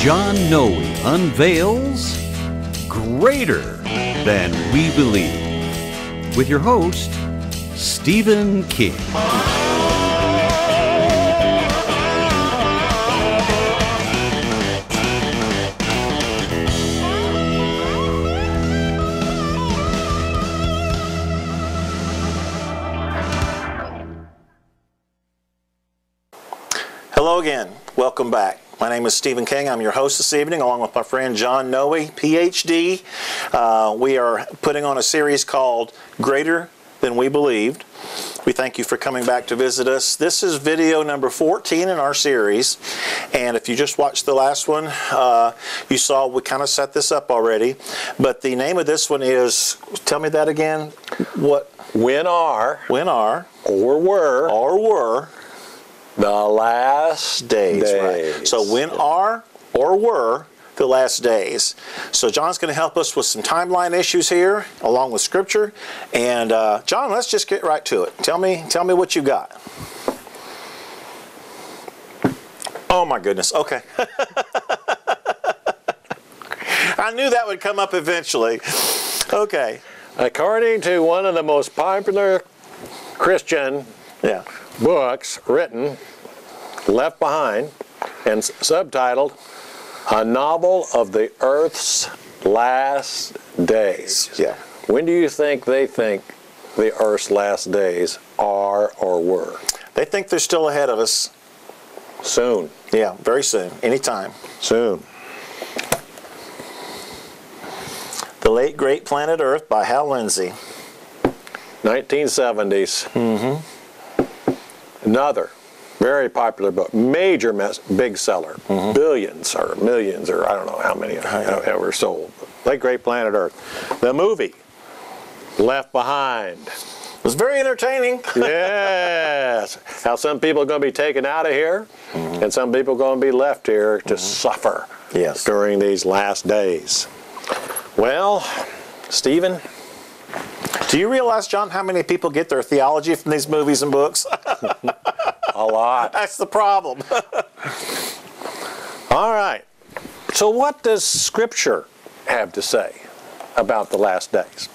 John Noe unveils Greater Than We Believe with your host, Stephen King. Hello again. Welcome back. My name is Stephen King. I'm your host this evening, along with my friend John Noe, PhD. We are putting on a series called Greater Than We Believed. We thank you for coming back to visit us. This is video number 14 in our series. And if you just watched the last one, you saw we kind of set this up already. But the name of this one is, tell me that again. What? When are. Or were. The last days. Right. So when are or were the last days? So John's going to help us with some timeline issues here, along with scripture. And John, let's just get right to it. Tell me what you got. Oh my goodness. Okay. I knew that would come up eventually. Okay. According to one of the most popular Christian books written, Left Behind, and subtitled A Novel of the Earth's Last Days. Yeah. When do you think they think the Earth's last days are or were? They think they're still ahead of us. Soon. Yeah, very soon. Anytime. Soon. The Late Great Planet Earth by Hal Lindsey. 1970s. Mm-hmm. Another very popular book, major big seller, billions or millions or I don't know how many ever sold. Late Great Planet Earth. The movie, Left Behind. It was very entertaining. Yes. How some people are going to be taken out of here and some people are going to be left here to suffer during these last days. Well, Stephen, do you realize, John, how many people get their theology from these movies and books? A lot. That's the problem. All right. So what does Scripture have to say about the last days?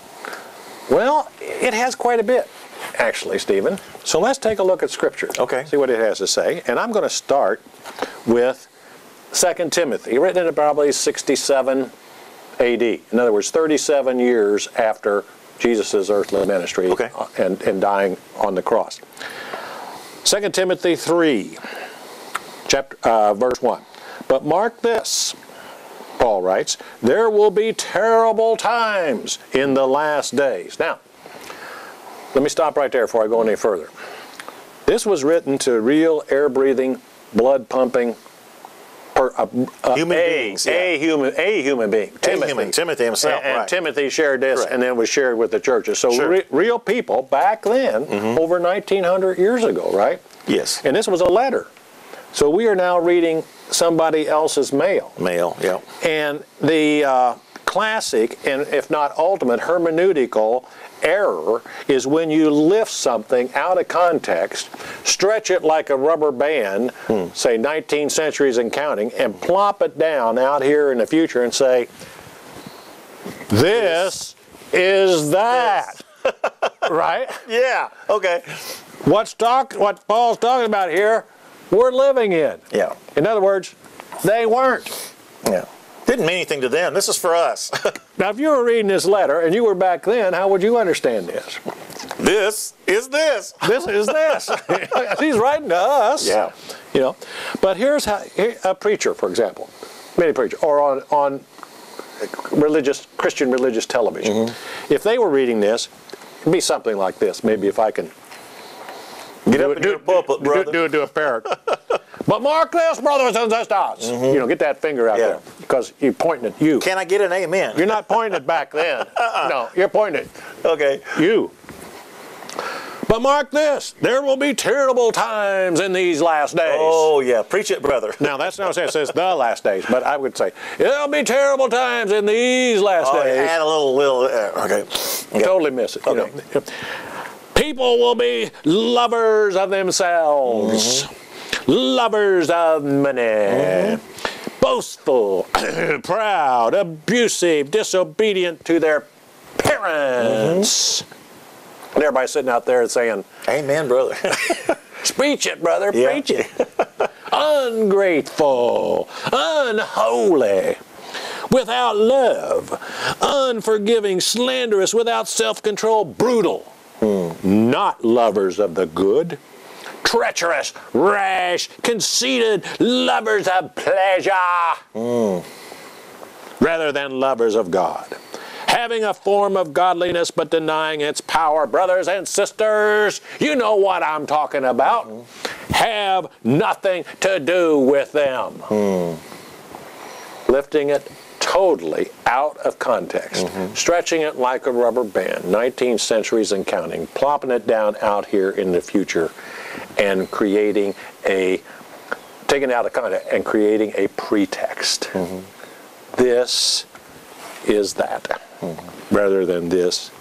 Well, it has quite a bit, actually, Stephen. So let's take a look at Scripture. Okay. See what it has to say. And I'm going to start with 2 Timothy, written in probably 67 AD. In other words, 37 years after Jesus' earthly ministry and dying on the cross. 2 Timothy 3, verse 1. But mark this, Paul writes, there will be terrible times in the last days. Now, let me stop right there before I go any further. This was written to real air-breathing, blood-pumping human being, Timothy himself, and Timothy shared this, and then was shared with the churches. So real people back then, over 1900 years ago, right? Yes. And this was a letter. So we are now reading somebody else's mail. And the classic, and if not ultimate, hermeneutical error is when you lift something out of context, stretch it like a rubber band, say 19 centuries and counting, and plop it down out here in the future and say, this is that. Yes. Right? Yeah. Okay. What Paul's talking about here, we're living in. Yeah. In other words, they weren't. Yeah. Didn't mean anything to them. This is for us. Now, if you were reading this letter and you were back then, how would you understand this? This is this. This is this. He's writing to us. Yeah. You know, but here's how a preacher, for example, many preachers, or on Christian religious television, if they were reading this, it'd be something like this. Maybe if I can do a parrot. But mark this, brothers and sisters. You know, get that finger out there because you're pointing at you. Can I get an amen? You're not pointing it back then. No, you're pointing at you. But mark this, there will be terrible times in these last days. Oh, yeah, preach it, brother. Now, that's not what I'm saying. It says the last days, but I would say, there'll be terrible times in these last days. Add a little, okay. Totally miss it. Okay. You know. People will be lovers of themselves, lovers of money, boastful, proud, abusive, disobedient to their parents. And everybody's sitting out there and saying, amen, brother. Preach it, brother, preach it. Ungrateful, unholy, without love, unforgiving, slanderous, without self-control, brutal, not lovers of the good, treacherous, rash, conceited, lovers of pleasure, rather than lovers of God, having a form of godliness but denying its power. Brothers and sisters, you know what I'm talking about. Have nothing to do with them. Lifting it totally out of context, stretching it like a rubber band, 19 centuries and counting, plopping it down out here in the future and creating a, taking it out of context and creating a pretext. This is that, rather than this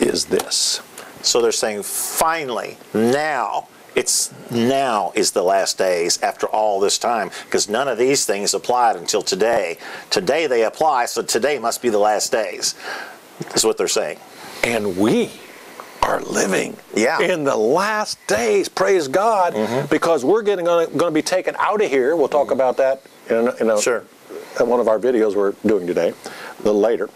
is this. So they're saying, finally, now. It's now is the last days after all this time, because none of these things applied until today. Today they apply, so today must be the last days, is what they're saying. And we are living in the last days, praise God, because we're going to be taken out of here. We'll talk about that in one of our videos we're doing today, a little later.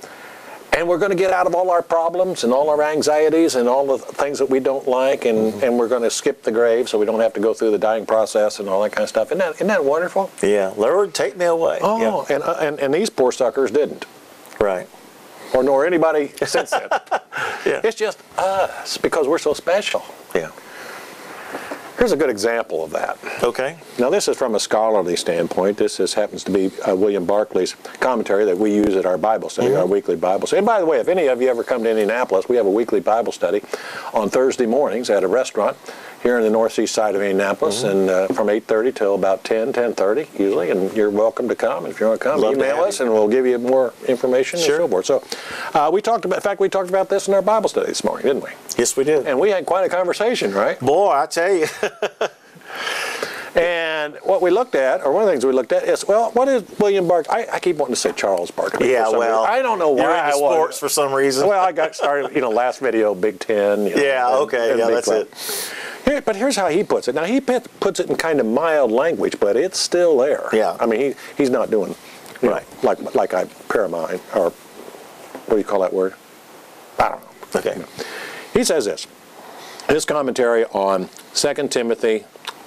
And we're going to get out of all our problems and all our anxieties and all the things that we don't like, and we're going to skip the grave so we don't have to go through the dying process and all that kind of stuff. Isn't that wonderful? Yeah. Lord, take me away. Oh, yeah. and these poor suckers didn't. Right. Or nor anybody since then. It's just us, because we're so special. Yeah. Here's a good example of that. Okay. Now this is from a scholarly standpoint. This happens to be William Barclay's commentary that we use at our Bible study, our weekly Bible study. And by the way, if any of you ever come to Indianapolis, we have a weekly Bible study on Thursday mornings at a restaurant here in the northeast side of Indianapolis, and from 8:30 till about 10:30 usually. And you're welcome to come. If you want to come, email us and we'll give you more information and so forth. So we talked about, in fact, we talked about this in our Bible study this morning, didn't we? Yes, we did. And we had quite a conversation, right? Boy, I tell you. And what we looked at, or one of the things we looked at, is, well, what is William Barclay? I keep wanting to say Charles Barclay. Yeah, well, reason. I don't know why I was. You're into sports for some reason. Well, I got started, last video, Big Ten. That's it. Here, but here's how he puts it. Now, he puts it in kind of mild language, but it's still there. Yeah. I mean, he's not doing, like I paramine, or what do you call that word? I don't know. Okay. He says this. His commentary on 2 Timothy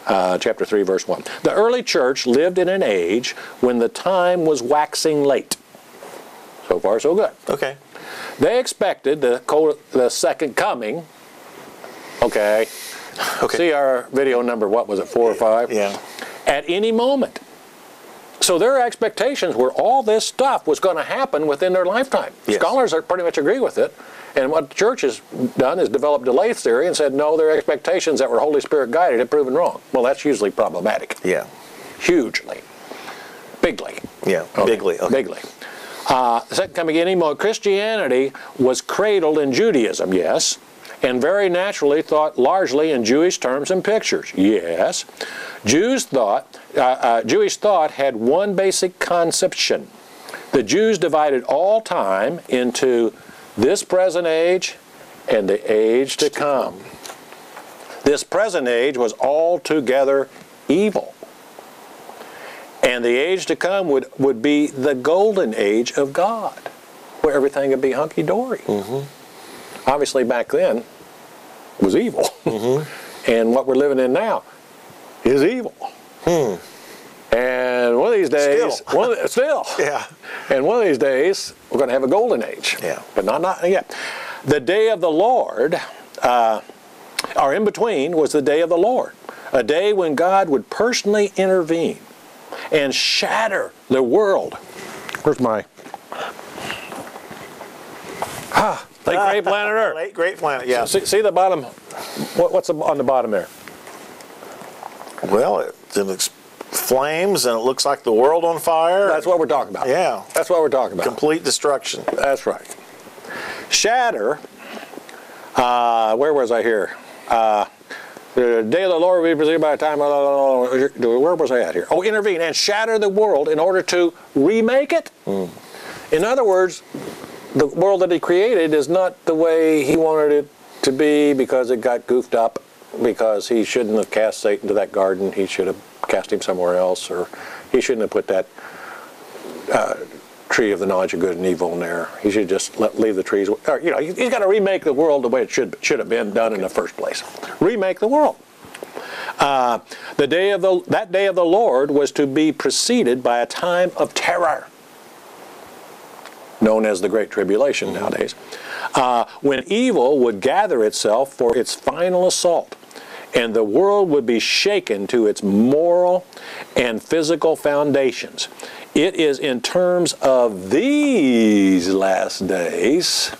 chapter 3, verse 1. The early church lived in an age when the time was waxing late. So far, so good. Okay. They expected the second coming. Okay. Okay. See our video number, what was it, 4 or 5? Yeah. At any moment. So their expectations were all this stuff was going to happen within their lifetime. Yes. Scholars are pretty much agree with it. And what the church has done is developed delay theory and said, no, their expectations that were Holy Spirit guided have proven wrong. Well, that's usually problematic. Yeah. Hugely. Bigly. Yeah. Okay. Bigly. Okay. Bigly. Second coming any more. Christianity was cradled in Judaism, yes, and very naturally thought largely in Jewish terms and pictures, yes. Jewish thought had one basic conception. The Jews divided all time into this present age and the age to come. This present age was altogether evil. And the age to come would be the golden age of God, where everything would be hunky-dory. Obviously back then was evil. And what we're living in now is evil. And one of these days, and one of these days, we're going to have a golden age. Yeah. But not yet. The day of the Lord, or in between, was the day of the Lord. A day when God would personally intervene and shatter the world. Where's my... Late Great Planet Earth. Late Great Planet, yeah. So, see the bottom? What's on the bottom there? Well, it looks... flames, and it looks like the world on fire. That's what we're talking about. Yeah. That's what we're talking about. Complete destruction. That's right. Shatter Where was I here? The day of the Lord will be preceded by a time. Where was I at here? Oh, intervene and shatter the world in order to remake it. Mm. In other words, the world that he created is not the way he wanted it to be because it got goofed up, because he shouldn't have cast Satan to that garden. He should have cast him somewhere else, or he shouldn't have put that tree of the knowledge of good and evil in there. He should just leave the trees. Or, you know, he's got to remake the world the way it should have been done in the first place. Remake the world. That day of the Lord was to be preceded by a time of terror, known as the Great Tribulation nowadays, when evil would gather itself for its final assault, and the world would be shaken to its moral and physical foundations. It is in terms of these last days,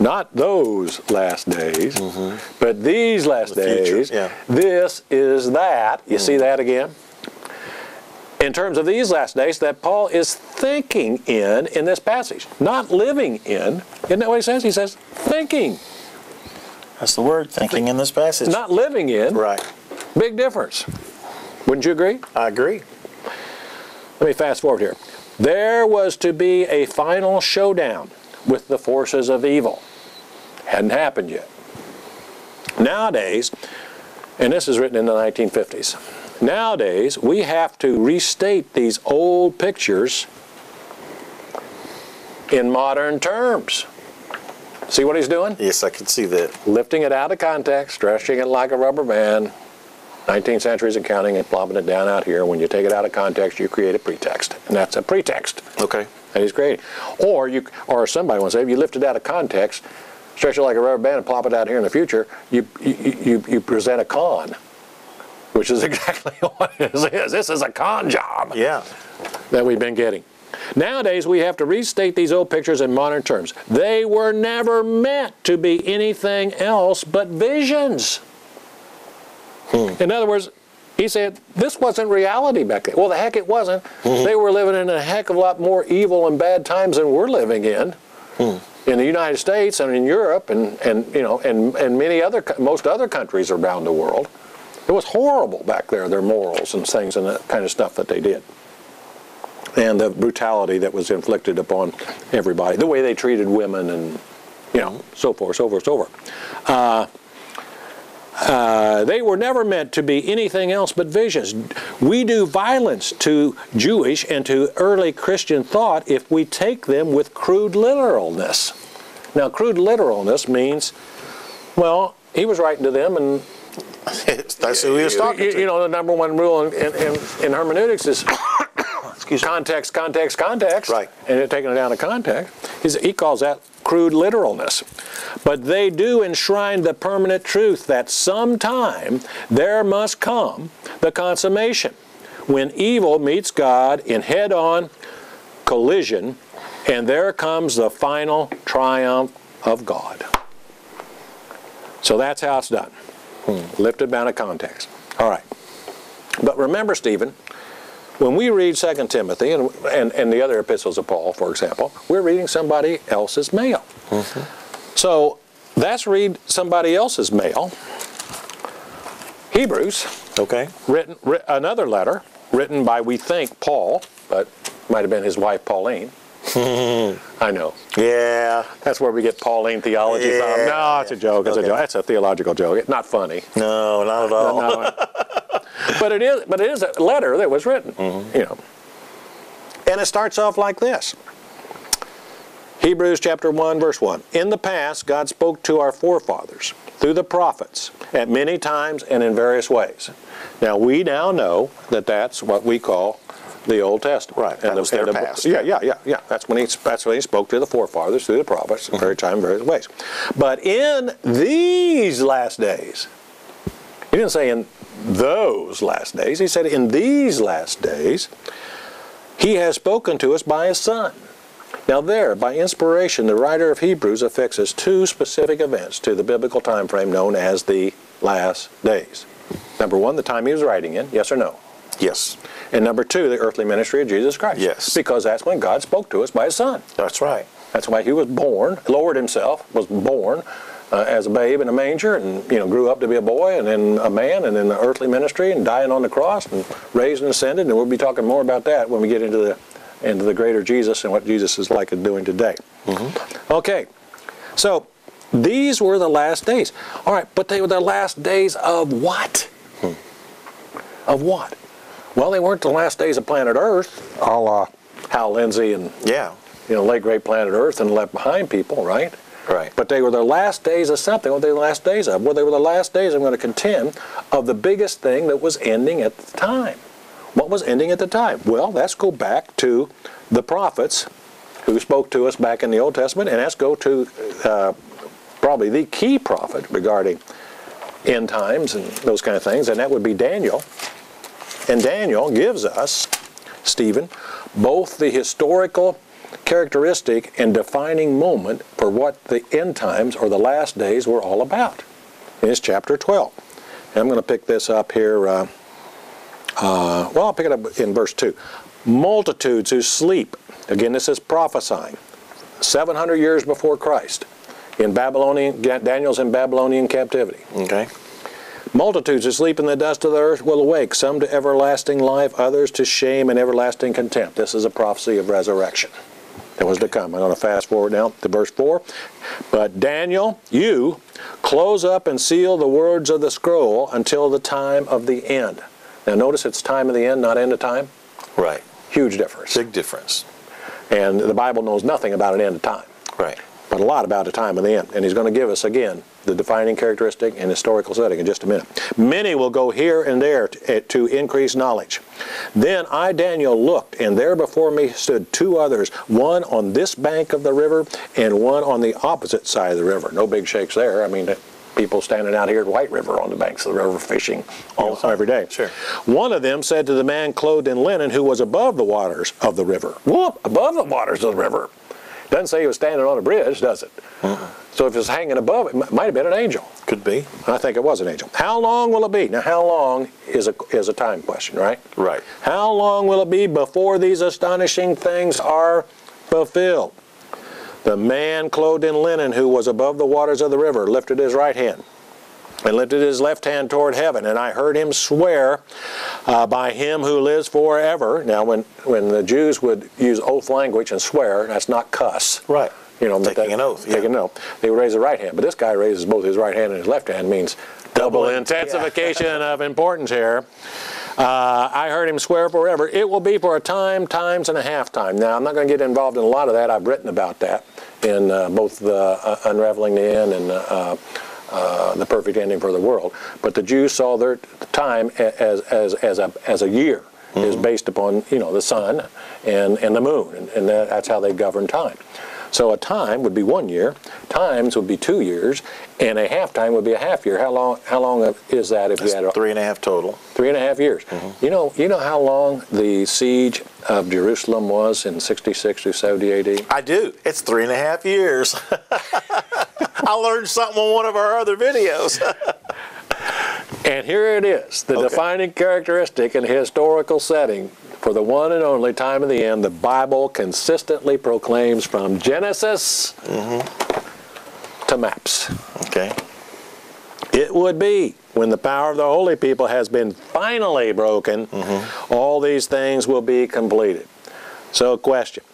not those last days, but these last days, yeah. This is that. You see that again? In terms of these last days that Paul is thinking in this passage. Not living in. Isn't that what he says? He says thinking. That's the word, thinking in this passage. Not living in. Right. Big difference. Wouldn't you agree? I agree. Let me fast forward here. There was to be a final showdown with the forces of evil. Hadn't happened yet. Nowadays, and this is written in the 1950s, nowadays, we have to restate these old pictures in modern terms. See what he's doing? Yes, I can see that. Lifting it out of context, stretching it like a rubber band, 19 centuries and counting, and plopping it down out here. When you take it out of context, you create a pretext. And that's a pretext. Okay. That he's creating. Or somebody wants to say, if you lift it out of context, stretch it like a rubber band and plop it out here in the future, you present a con. Which is exactly what it is. This is a con job that we've been getting. Nowadays, we have to restate these old pictures in modern terms. They were never meant to be anything else but visions. In other words, he said, this wasn't reality back then. Well, the heck it wasn't. They were living in a heck of a lot more evil and bad times than we're living in the United States and in Europe and you know, and many other, most other countries around the world. It was horrible back there, their morals and things and that kind of stuff that they did. And the brutality that was inflicted upon everybody, the way they treated women and, you know, so forth, so forth, so forth. They were never meant to be anything else but visions. We do violence to Jewish and to early Christian thought if we take them with crude literalness. Now, crude literalness means, well, he was writing to them and that's who he was talking to. You know, the number one rule in hermeneutics is context, context, context. Right. And it, taking it out of context, he calls that crude literalness. But they do enshrine the permanent truth that sometime there must come the consummation when evil meets God in head-on collision, and there comes the final triumph of God. So that's how it's done. Lifted out of context. All right. But remember, Stephen, when we read 2 Timothy and the other epistles of Paul, for example, we're reading somebody else's mail. So let's read somebody else's mail. Hebrews. Okay. Another letter written by, we think, Paul, but might have been his wife, Pauline. I know. Yeah. That's where we get Pauline theology from. No, it's a joke. It's a joke. That's a theological joke. It's not funny. No, not at all. But it is. But it is a letter that was written. You know. And it starts off like this. Hebrews chapter 1, verse 1. In the past, God spoke to our forefathers through the prophets at many times and in various ways. Now we now know that that's what we call the Old Testament, right? And that was their past. Yeah. That's when he spoke to the forefathers through the prophets, in very time, various ways. But in these last days, he didn't say in those last days. He said in these last days, he has spoken to us by his Son. Now, there, by inspiration, the writer of Hebrews affixes two specific events to the biblical time frame known as the last days. Number one, the time he was writing in. Yes or no? Yes. And number two, the earthly ministry of Jesus Christ. Yes. Because that's when God spoke to us by his Son. That's right. That's why he was born, lowered himself, was born, as a babe in a manger, and grew up to be a boy, and then a man, and then the earthly ministry, and dying on the cross, and raised and ascended. And we'll be talking more about that when we get into the greater Jesus and what Jesus is like and doing today. Mm-hmm. Okay, so these were the last days. All right, but they were the last days of what? Hmm. Of what? Well, they weren't the last days of planet Earth, a la Hal Lindsey and Late Great Planet Earth and Left Behind people, right? Right. But they were the last days of something. What were they the last days of? Well, they were the last days, I'm going to contend, of the biggest thing that was ending at the time. What was ending at the time? Well, let's go back to the prophets who spoke to us back in the Old Testament, and let's go to probably the key prophet regarding end times and those kind of things, and that would be Daniel. And Daniel gives us, Stephen, both the historical characteristic and defining moment for what the end times or the last days were all about. And it's chapter 12. And I'm going to pick this up here. Well, I'll pick it up in verse 2. Multitudes who sleep. Again, this is prophesying. 700 years before Christ. In Babylonian, Daniel's in Babylonian captivity. Okay. Multitudes who sleep in the dust of the earth will awake, some to everlasting life, others to shame and everlasting contempt. This is a prophecy of resurrection that was to come. I'm going to fast forward now to verse 4. But Daniel, you close up and seal the words of the scroll until the time of the end. Now notice it's time of the end, not end of time. Right. Huge difference. Big difference. And the Bible knows nothing about an end of time. Right. But a lot about the time of the end. And he's going to give us, again, the defining characteristic and historical setting in just a minute. Many will go here and there to increase knowledge. Then I, Daniel, looked, and there before me stood two others, one on this bank of the river and one on the opposite side of the river. No big shakes there. I mean, people standing out here at White River on the banks of the river fishing all every day. Sure. One of them said to the man clothed in linen who was above the waters of the river. Whoop! Above the waters of the river. Doesn't say he was standing on a bridge, does it? Mm-hmm. So if it's hanging above, it might have been an angel. Could be. I think it was an angel. How long will it be? Now, how long is a time question, right? Right. How long will it be before these astonishing things are fulfilled? The man clothed in linen who was above the waters of the river lifted his right hand and lifted his left hand toward heaven, and I heard him swear by him who lives forever. Now, when the Jews would use oath language and swear, that's not cuss. Right. Taking an oath. Taking an oath. They would raise the right hand, but this guy raises both his right hand and his left hand, means double intensification of importance here. I heard him swear forever. It will be for a time, times, and a half time. Now, I'm not going to get involved in a lot of that. I've written about that in both the Unraveling the End and the Perfect Ending for the World. But the Jews saw their time as a year. Mm-hmm. Is based upon the sun and the moon, and that's how they govern time. So a time would be 1 year, times would be 2 years, and a half time would be a half year. How long is that? If that's you had 3.5 total. 3.5 years. Mm-hmm. You know how long the siege of Jerusalem was in 66 to 70 A.D.? I do. It's 3.5 years. I learned something on one of our other videos. And here it is, the defining characteristic and historical setting for the one and only time of the end the Bible consistently proclaims from Genesis to maps. Okay. It would be when the power of the holy people has been finally broken, all these things will be completed. So question,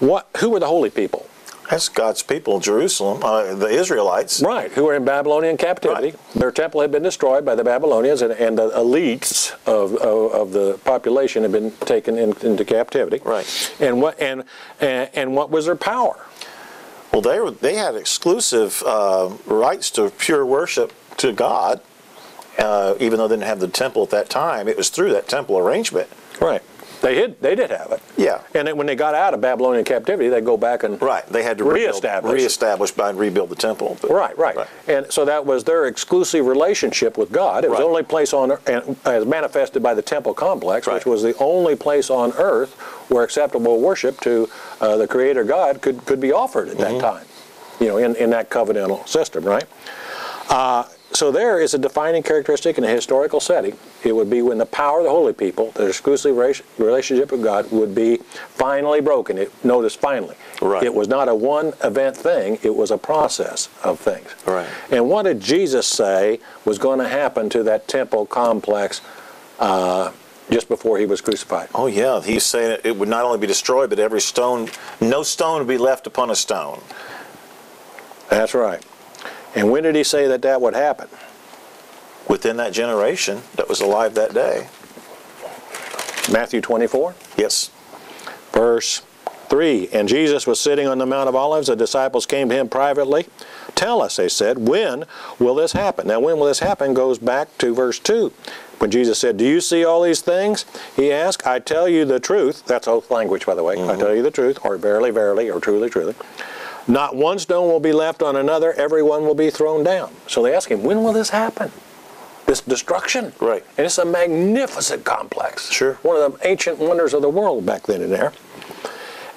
who were the holy people? That's God's people in Jerusalem, the Israelites. Right, who were in Babylonian captivity. Right. Their temple had been destroyed by the Babylonians, and the elites of the population had been taken into captivity. Right. And what was their power? Well, they had exclusive rights to pure worship to God, even though they didn't have the temple at that time. It was through that temple arrangement. Right. They did have it. Yeah. And then when they got out of Babylonian captivity, they go back and they had to reestablish and rebuild the temple. Right. And so that was their exclusive relationship with God. It was the only place on earth, as manifested by the temple complex, which was the only place on earth where acceptable worship to the Creator God could be offered at that time. In that covenantal system, right? So there is a defining characteristic in a historical setting. It would be when the power of the holy people, their exclusive relationship with God, would be finally broken. Notice finally. Right. It was not a one-event thing. It was a process of things. Right. And what did Jesus say was going to happen to that temple complex just before he was crucified? Oh, yeah. He's saying it would not only be destroyed, but every stone, no stone would be left upon a stone. That's right. And when did he say that that would happen? Within that generation that was alive that day. Matthew 24? Yes. Verse 3, and Jesus was sitting on the Mount of Olives. The disciples came to him privately. Tell us, they said, when will this happen? Now, when will this happen goes back to verse 2. When Jesus said, do you see all these things? He asked, I tell you the truth. That's oath language, by the way. I tell you the truth, or verily, verily, or truly, truly. Not one stone will be left on another. Everyone will be thrown down. So they ask him, when will this happen? This destruction. Right. And it's a magnificent complex. Sure. One of the ancient wonders of the world back then in there.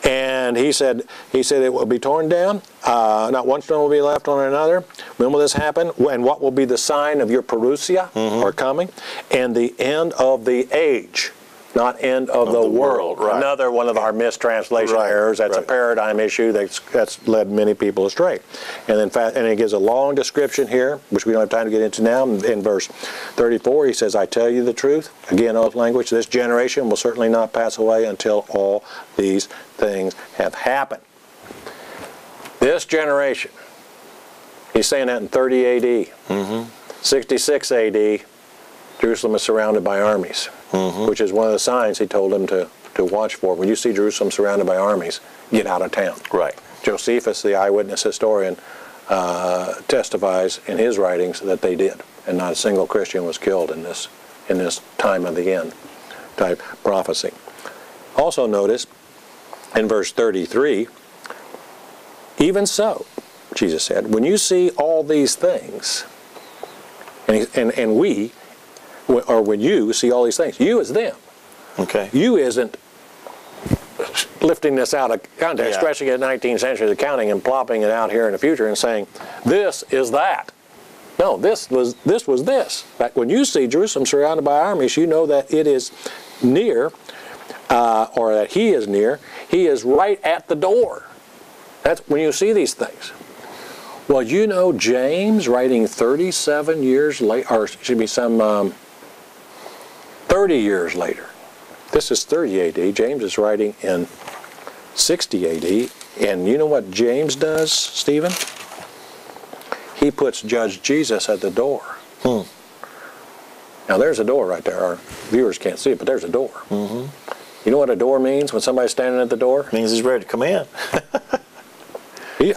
And he said it will be torn down. Not one stone will be left on another. When will this happen? And what will be the sign of your parousia, or coming? And the end of the age. Not end of the world. Right. Another one of our mistranslation errors. That's a paradigm issue that's led many people astray. And in fact, and it gives a long description here, which we don't have time to get into now. In verse 34, he says, I tell you the truth. Again, oath language. This generation will certainly not pass away until all these things have happened. This generation. He's saying that in 30 A.D. 66 A.D., Jerusalem is surrounded by armies, which is one of the signs he told them to watch for. When you see Jerusalem surrounded by armies, get out of town. Right. Josephus, the eyewitness historian, testifies in his writings that they did, and not a single Christian was killed in this time of the end type prophecy. Also notice in verse 33, even so, Jesus said, when you see all these things, when you see all these things, you is them. Okay. You isn't lifting this out of context, stretching it 19th century accounting and plopping it out here in the future and saying, this is that. No, this was this. In fact, when you see Jerusalem surrounded by armies, you know that it is near, or that he is near. He is right at the door. That's when you see these things. Well, you know, James, writing 37 years later, or should be some 30 years later. This is 30 A.D. James is writing in 60 A.D. And you know what James does, Stephen? He puts Judge Jesus at the door. Now, there's a door right there. Our viewers can't see it, but there's a door. You know what a door means when somebody's standing at the door? It means he's ready to come in.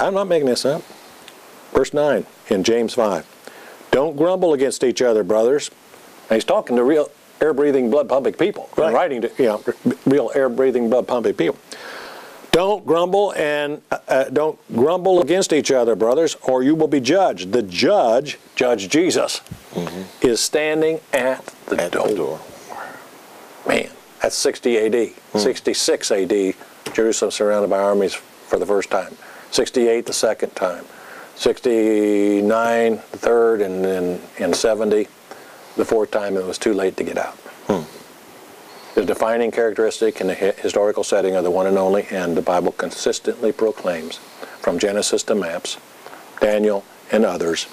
I'm not making this up. Verse 9 in James 5. Don't grumble against each other, brothers. Now, he's talking to real air-breathing, blood-pumping people. Right. Writing to real air-breathing, blood-pumping people. Don't grumble against each other, brothers, or you will be judged. The judge, Judge Jesus, is standing at the door. Man, that's 60 A.D. 66 A.D., Jerusalem surrounded by armies for the first time. 68 the second time. 69 the third, and then in 70 the fourth time it was too late to get out. The defining characteristic in the historical setting of the one and only, and the Bible consistently proclaims from Genesis to Maps, Daniel and others,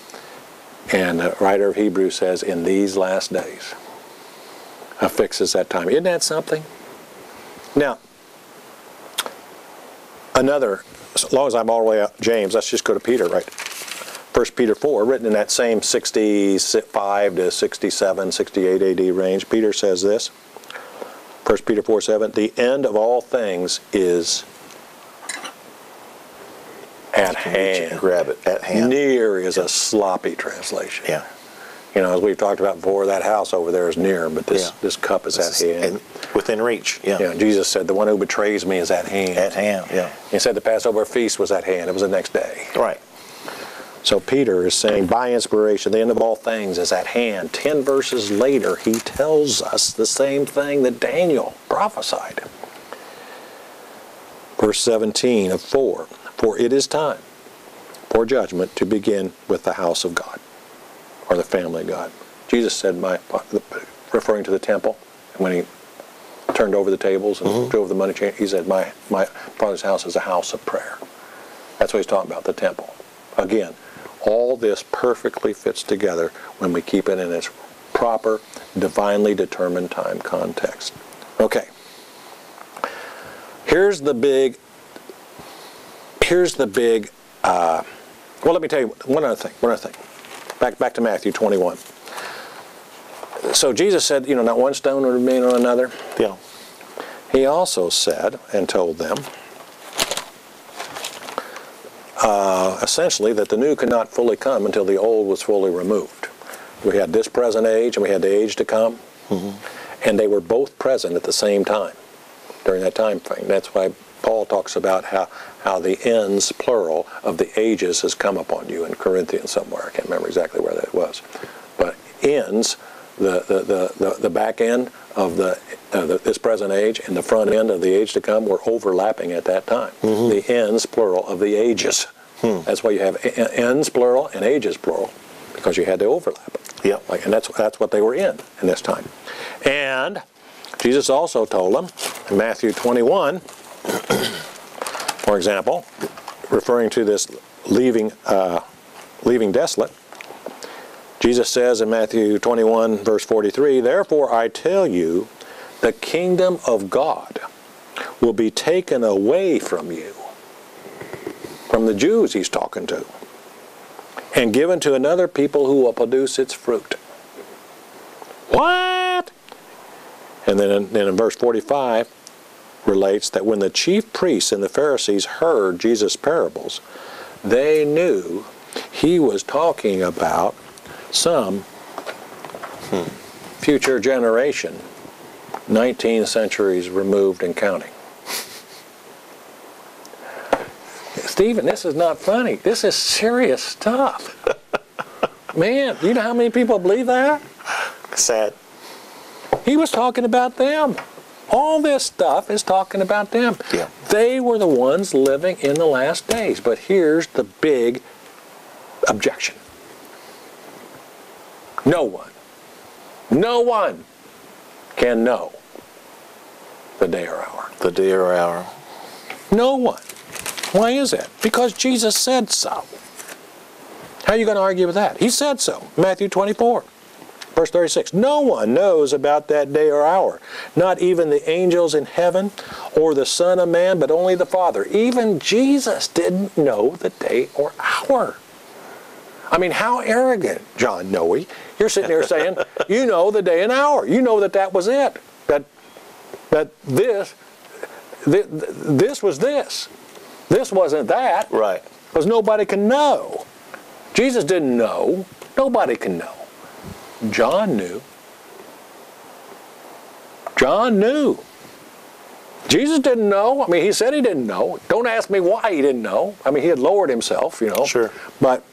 and the writer of Hebrews says in these last days affixes that time. Isn't that something? Now, another, as long as I'm all the way up James, let's just go to Peter, right? 1 Peter 4, written in that same 65 to 67, 68 A.D. range. Peter says this, 1 Peter 4, 7, the end of all things is at hand. Grab it, at hand. Near is a sloppy translation. Yeah. You know, as we've talked about before, that house over there is near, but this cup is at hand. Within reach, Jesus said, the one who betrays me is at hand. At hand, He said the Passover feast was at hand. It was the next day. Right. So Peter is saying, by inspiration, the end of all things is at hand. 10 verses later, he tells us the same thing that Daniel prophesied. Verse 17 of 4, for it is time for judgment to begin with the house of God. are the family of God. Jesus said, referring to the temple, when he turned over the tables and drove the money changer, he said, my Father's house is a house of prayer. That's what he's talking about, the temple. Again, all this perfectly fits together when we keep it in its proper, divinely determined time context. Okay. Here's the big, well, let me tell you one other thing. Back to Matthew 21. So Jesus said, you know, not one stone would remain on another. Yeah. He also said and told them, essentially, that the new could not fully come until the old was fully removed. We had this present age and we had the age to come. And they were both present at the same time during that time frame. That's why Paul talks about how the ends, plural, of the ages has come upon you in Corinthians somewhere. I can't remember exactly where that was. But ends, the back end of this present age and the front end of the age to come were overlapping at that time. The ends, plural, of the ages. That's why you have ends, plural, and ages, plural, because you had to overlap. Yeah. And that's what they were in this time. And Jesus also told them in Matthew 21, for example, referring to this leaving desolate, Jesus says in Matthew 21, verse 43, "Therefore I tell you, the kingdom of God will be taken away from you," from the Jews he's talking to, "and given to another people who will produce its fruit." What? And then in verse 45, relates that when the chief priests and the Pharisees heard Jesus' parables, they knew he was talking about some future generation, 19 centuries removed and counting. Stephen, this is not funny. This is serious stuff. Man, you know how many people believe that? Sad. He was talking about them. All this stuff is talking about them. Yeah. They were the ones living in the last days. But here's the big objection. No one can know the day or hour. The day or hour. No one. Why is that? Because Jesus said so. How are you going to argue with that? He said so. Matthew 24. Verse 36, "No one knows about that day or hour, not even the angels in heaven or the Son of Man, but only the Father." Even Jesus didn't know the day or hour. I mean, how arrogant, John Noe. You're sitting there saying, you know the day and hour. You know that was it. That this was this. This wasn't that. Right. Because nobody can know. Jesus didn't know. Nobody can know. John knew. John knew. Jesus didn't know. I mean, he said he didn't know. Don't ask me why he didn't know. I mean, he had lowered himself, you know. Sure.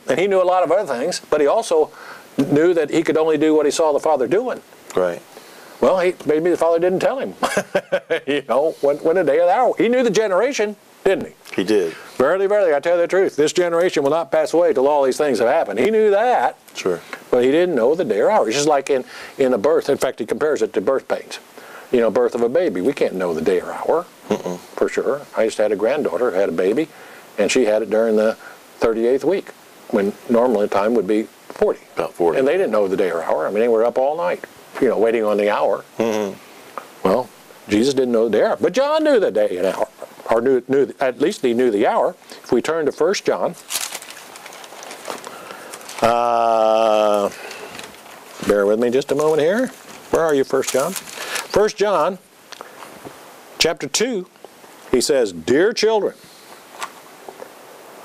And he knew a lot of other things, but he also knew that he could only do what he saw the Father doing. Right. Well, maybe the Father didn't tell him, you know, when the day or the hour. He knew the generation, didn't he? He did. "Verily, verily, I tell you the truth, this generation will not pass away till all these things have happened." He knew that. Sure. But he didn't know the day or hour. It's just like in a birth. In fact, he compares it to birth pains. You know, birth of a baby. We can't know the day or hour, for sure. I just had a granddaughter who had a baby, and she had it during the 38th week, when normally time would be 40. About 40. And they didn't know the day or hour. I mean, they were up all night, you know, waiting on the hour. Well, Jesus didn't know the day or hour. But John knew the day and hour. Or knew, at least he knew the hour. If we turn to 1 John, bear with me just a moment here. Where are you, 1 John? 1 John, chapter 2, he says, "Dear children,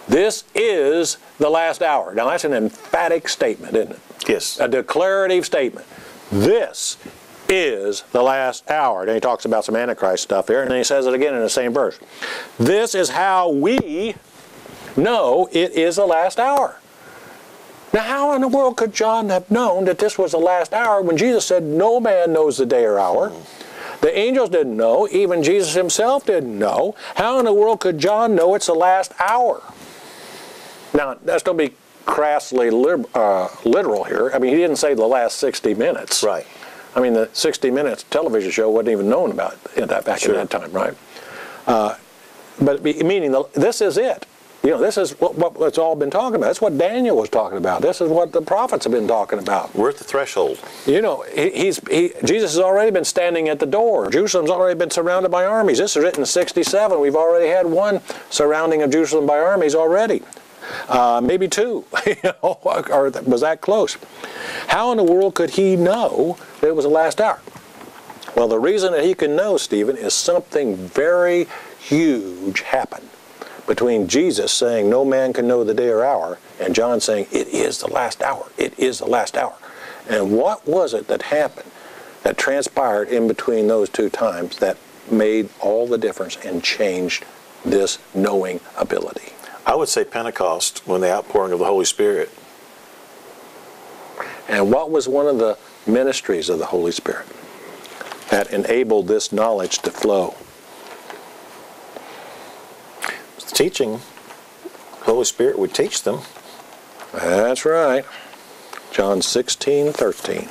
this is the last hour." Now that's an emphatic statement, isn't it? Yes. A declarative statement. This is the last hour. Then he talks about some Antichrist stuff here, and then he says it again in the same verse. This is how we know it is the last hour. Now how in the world could John have known that this was the last hour when Jesus said no man knows the day or hour? The angels didn't know. Even Jesus himself didn't know. How in the world could John know it's the last hour? Now, let's don't be crassly literal here. I mean, he didn't say the last 60 minutes. Right. I mean, the 60 Minutes television show wasn't even known about in that back in that time, right? But meaning, this is it. You know, this is what it's all been talking about. That's what Daniel was talking about. This is what the prophets have been talking about. We're at the threshold. You know, Jesus has already been standing at the door. Jerusalem's already been surrounded by armies. This is written in 67. We've already had one surrounding of Jerusalem by armies already. Maybe two, you know, or was that close. How in the world could he know that it was the last hour? Well, the reason that he can know, Stephen, is something very huge happened between Jesus saying, no man can know the day or hour, and John saying, it is the last hour, it is the last hour. And what was it that happened, that transpired in between those two times that made all the difference and changed this knowing ability? I would say Pentecost, when the outpouring of the Holy Spirit. And what was one of the ministries of the Holy Spirit that enabled this knowledge to flow? It's teaching. The Holy Spirit would teach them. That's right. John 16:13.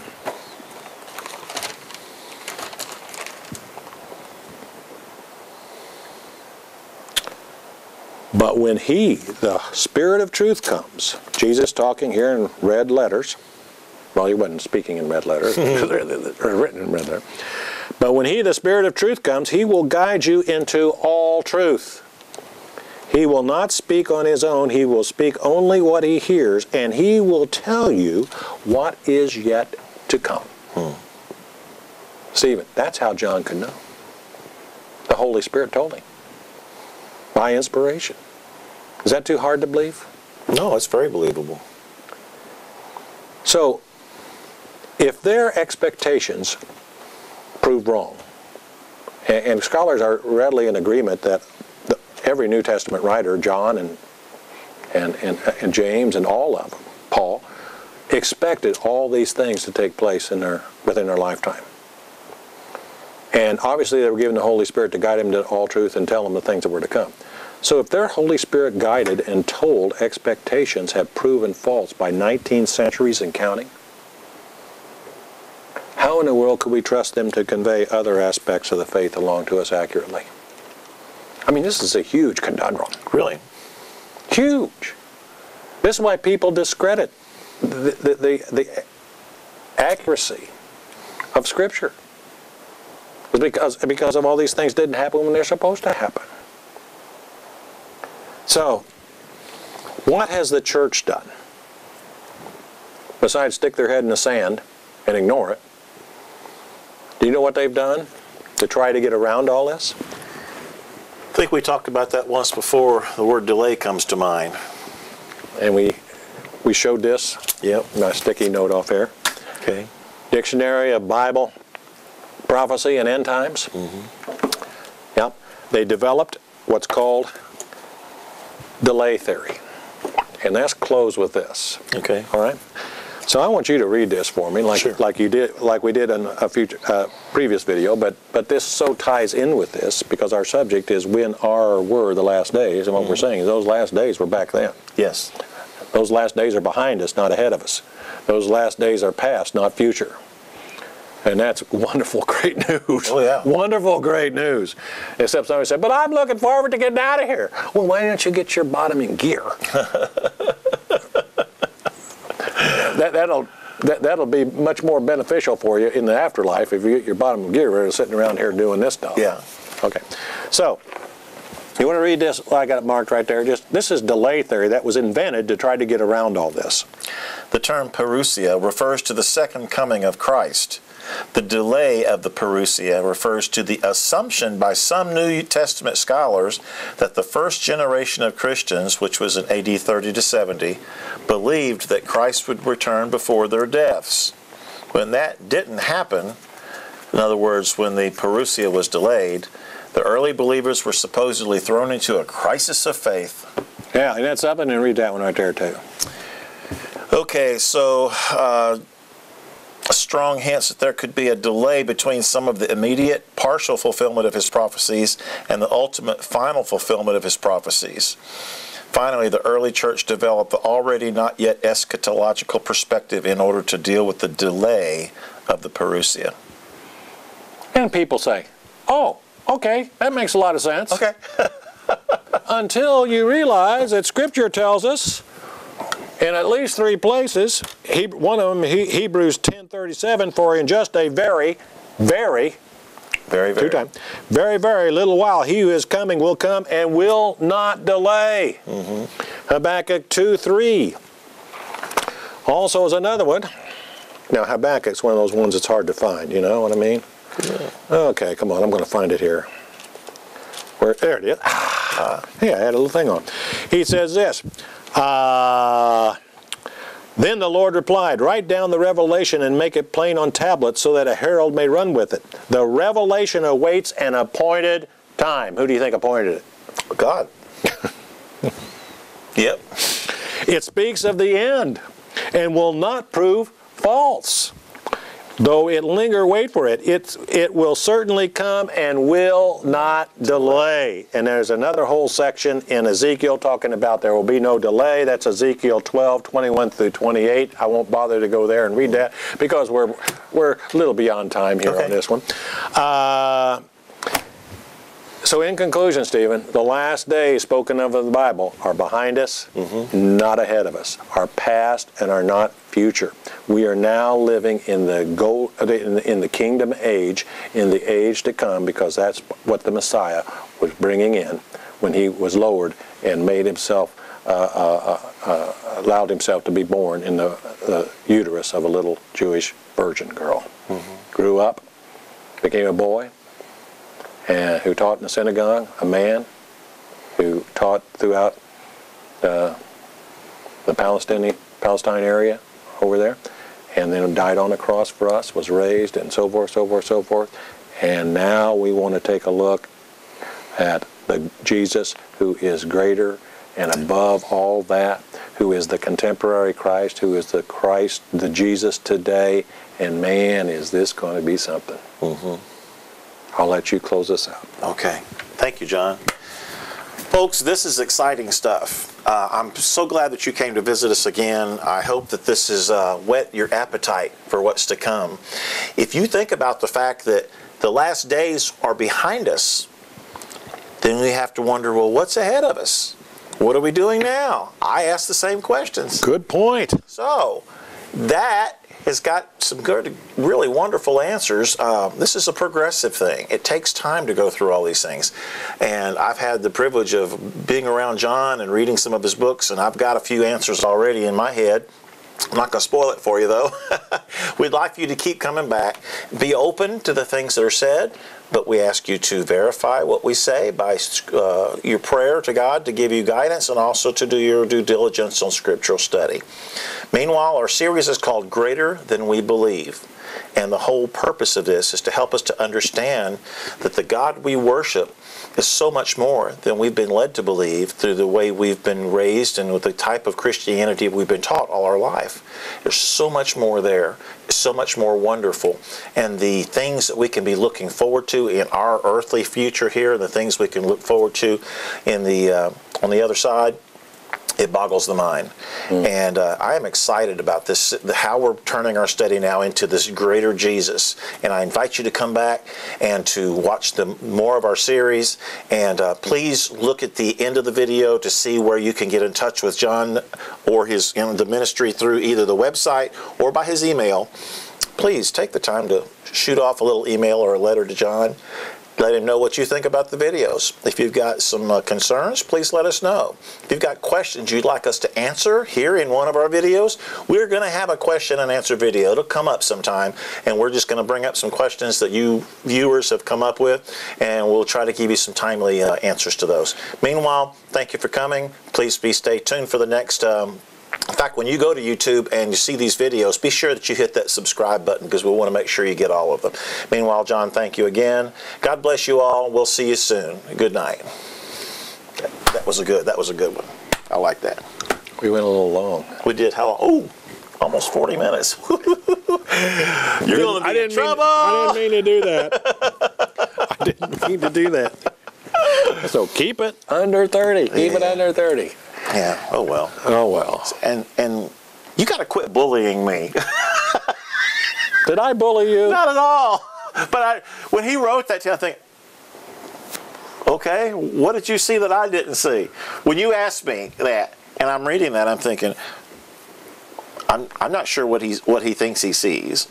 But when he, the Spirit of truth, comes, Jesus talking here in red letters. Well, he wasn't speaking in red letters, they're written in red letters. But when he, the Spirit of truth, comes, he will guide you into all truth. He will not speak on his own, he will speak only what he hears, and he will tell you what is yet to come. Stephen, that's how John could know. The Holy Spirit told him. By inspiration. Is that too hard to believe? No, it's very believable. So, if their expectations prove wrong, and scholars are readily in agreement that every New Testament writer, John and James and all of them, Paul, expected all these things to take place in within their lifetime. And obviously they were given the Holy Spirit to guide them to all truth and tell them the things that were to come. So if their Holy Spirit guided and told expectations have proven false by 19 centuries and counting, how in the world could we trust them to convey other aspects of the faith along to us accurately? I mean, this is a huge conundrum. Really? Huge. This is why people discredit the accuracy of Scripture. Because of all these things didn't happen when they're supposed to happen. So, what has the church done? Besides stick their head in the sand and ignore it, do you know what they've done to try to get around all this? I think we talked about that once before. The word delay comes to mind. And we showed this. Yep. My sticky note off here. Okay. Dictionary of Bible Prophecy and End Times. Yep. They developed what's called delay theory. And let's close with this. Okay. All right. So I want you to read this for me, like we did in a previous video. But this so ties in with this because our subject is when are or were the last days, and what we're saying is those last days were back then. Yes. Those last days are behind us, not ahead of us. Those last days are past, not future. And that's wonderful, great news. Oh, yeah. Wonderful, great news. Except somebody said, but I'm looking forward to getting out of here. Well, why don't you get your bottom in gear? that'll be much more beneficial for you in the afterlife if you get your bottom in gear rather than sitting around here doing this stuff. Yeah. Okay. So, you want to read this? Well, I got it marked right there. This is delay theory that was invented to try to get around all this. The term parousia refers to the second coming of Christ. The delay of the parousia refers to the assumption by some New Testament scholars that the first generation of Christians, which was in AD 30 to 70, believed that Christ would return before their deaths. When that didn't happen, in other words, when the parousia was delayed, the early believers were supposedly thrown into a crisis of faith. Yeah, and that's up, and then read that one right there, too. Okay, so... strong hints that there could be a delay between some of the immediate partial fulfillment of his prophecies and the ultimate final fulfillment of his prophecies. Finally, the early church developed the already not yet eschatological perspective in order to deal with the delay of the parousia. And people say, oh, okay, that makes a lot of sense. Okay. Until you realize that Scripture tells us in at least three places, one of them, Hebrews 10:37, for in just a very, very little while he who is coming will come and will not delay. Habakkuk 2:3 also is another one. Now Habakkuk's one of those ones that's hard to find, you know what I mean? Yeah. Okay, come on, I'm going to find it here. There it is. Yeah, I had a little thing on. He says this, then the Lord replied, write down the revelation and make it plain on tablets so that a herald may run with it. The revelation awaits an appointed time. Who do you think appointed it? God. Yep. It speaks of the end and will not prove false. Though it linger, wait for it. It will certainly come and will not delay. And there's another whole section in Ezekiel talking about there will be no delay. That's Ezekiel 12:21 through 28. I won't bother to go there and read that because we're a little beyond time here on this one. So in conclusion, Stephen, the last days spoken of in the Bible are behind us, not ahead of us, are past and are not future. We are now living in the kingdom age, in the age to come, because that's what the Messiah was bringing in when he was lowered and made himself, allowed himself to be born in the uterus of a little Jewish virgin girl. Grew up, became a boy, and who taught in the synagogue, a man who taught throughout the Palestine area over there, and then died on a cross for us, was raised, and so forth, so forth, so forth. And now we want to take a look at the Jesus who is greater and above all that, who is the contemporary Christ, who is the Christ, the Jesus today, and man, is this going to be something. I'll let you close this out. Okay. Thank you, John. Folks, this is exciting stuff. I'm so glad that you came to visit us again. I hope that this has whet your appetite for what's to come. If you think about the fact that the last days are behind us, then we have to wonder, well, what's ahead of us? What are we doing now? I ask the same questions. Good point. So that has got some good, really wonderful answers. This is a progressive thing. It takes time to go through all these things. And I've had the privilege of being around John and reading some of his books, and I've got a few answers already in my head. I'm not going to spoil it for you, though. We'd like you to keep coming back. Be open to the things that are said, but we ask you to verify what we say by your prayer to God to give you guidance and also to do your due diligence on scriptural study. Meanwhile, our series is called Greater Than We Believe. And the whole purpose of this is to help us to understand that the God we worship is so much more than we've been led to believe through the way we've been raised and with the type of Christianity we've been taught all our life. There's so much more there, so much more wonderful. And the things that we can be looking forward to in our earthly future here, the things we can look forward to in the on the other side, it boggles the mind. And I am excited about this, how we're turning our study now into this greater Jesus. And I invite you to come back and to watch more of our series. And please look at the end of the video to see where you can get in touch with John or his the ministry through either the website or by his email. Please take the time to shoot off a little email or a letter to John. Let him know what you think about the videos. If you've got some concerns, please let us know. If you've got questions you'd like us to answer here in one of our videos, we're going to have a question and answer video. It'll come up sometime, and we're just going to bring up some questions that you viewers have come up with, and we'll try to give you some timely answers to those. Meanwhile, thank you for coming. Please stay tuned for the next in fact, when you go to YouTube and you see these videos, be sure that you hit that subscribe button because we want to make sure you get all of them. Meanwhile, John, thank you again. God bless you all. We'll see you soon. Good night. That was a good one. I like that. We went a little long. We did. How long? Oh, almost 40 minutes. You're going to be in trouble. I didn't mean to do that. I didn't mean to do that. So keep it under 30. Keep it under 30. Yeah. Oh well. Oh well. And you got to quit bullying me. Did I bully you? Not at all. But when he wrote that, I think, okay, what did you see that I didn't see? When you asked me that, and I'm reading that, I'm thinking, I'm not sure what he thinks he sees.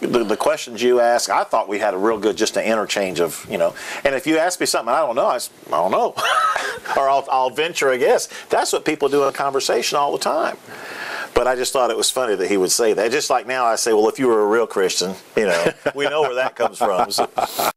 The questions you ask, I thought we had a real good just an interchange of, you know. And if you ask me something I don't know, I don't know, or I'll venture a guess. That's what people do in a conversation all the time. But I just thought it was funny that he would say that. Just like now I say, well, if you were a real Christian, you know, we know where that comes from. So.